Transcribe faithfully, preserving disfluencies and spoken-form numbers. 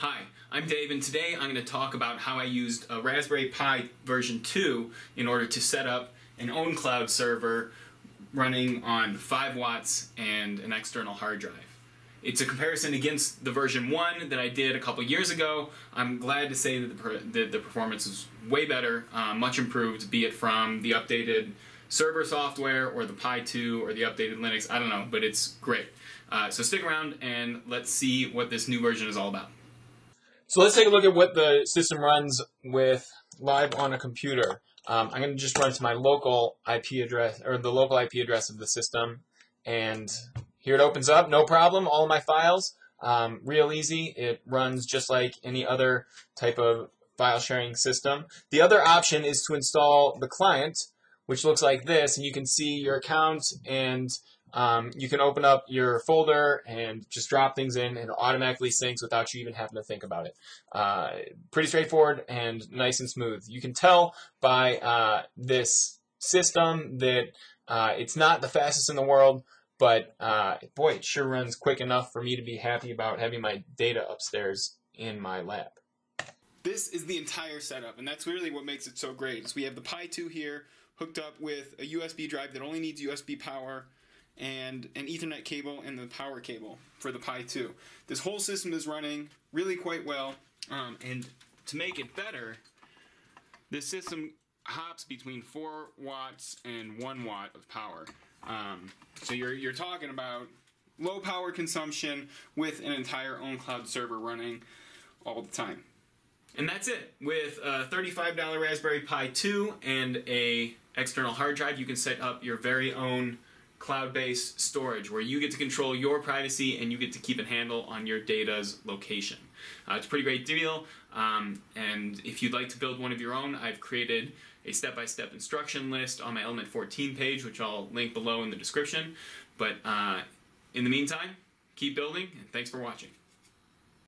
Hi, I'm Dave, and today I'm going to talk about how I used a Raspberry Pi version two in order to set up an ownCloud server running on five watts and an external hard drive. It's a comparison against the version one that I did a couple years ago. I'm glad to say that the, per that the performance is way better, uh, much improved, be it from the updated server software or the Pi two or the updated Linux, I don't know, but it's great. Uh, so stick around and let's see what this new version is all about. So let's take a look at what the system runs with live on a computer. Um, I'm going to just run to my local I P address, or the local I P address of the system, and here it opens up, no problem, all my files, um, real easy. It runs just like any other type of file sharing system. The other option is to install the client, which looks like this, and you can see your account, and um, you can open up your folder and just drop things in, and it automatically syncs without you even having to think about it. Uh, pretty straightforward and nice and smooth. You can tell by uh, this system that uh, it's not the fastest in the world, but uh, boy, it sure runs quick enough for me to be happy about having my data upstairs in my lab. This is the entire setup, and that's really what makes it so great. So we have the Pi two here hooked up with a U S B drive that only needs U S B power and an Ethernet cable and the power cable for the Pi two. This whole system is running really quite well, um, and to make it better, this system hops between four watts and one watt of power. Um, so you're, you're talking about low power consumption with an entire ownCloud server running all the time. And that's it. With a thirty-five dollar Raspberry Pi two and a external hard drive, you can set up your very own cloud-based storage where you get to control your privacy and you get to keep a handle on your data's location. Uh, it's a pretty great deal, um, and if you'd like to build one of your own, I've created a step-by-step instruction list on my Element fourteen page, which I'll link below in the description. But uh, in the meantime, keep building, and thanks for watching.